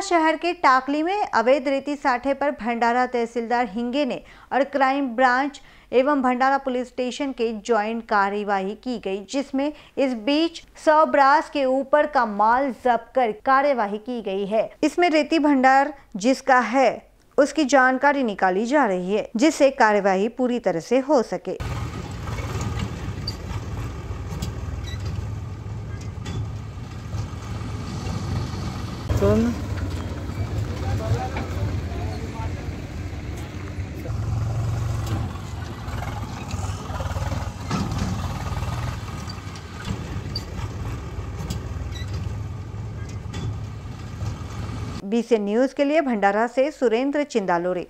कोटा शहर के टाकली में अवैध रेती साठे पर भंडारा तहसीलदार हिंगे ने और क्राइम ब्रांच एवं भंडारा पुलिस स्टेशन के जॉइंट कार्यवाही की गई, जिसमें इस बीच 100 ब्रास के ऊपर का माल जब्त कर कार्यवाही की गई है। इसमें रेती भंडार जिसका है उसकी जानकारी निकाली जा रही है, जिससे कार्यवाही पूरी तरह से हो सके। INBCN न्यूज के लिए भंडारा से सुरेंद्र चिंदालोरे।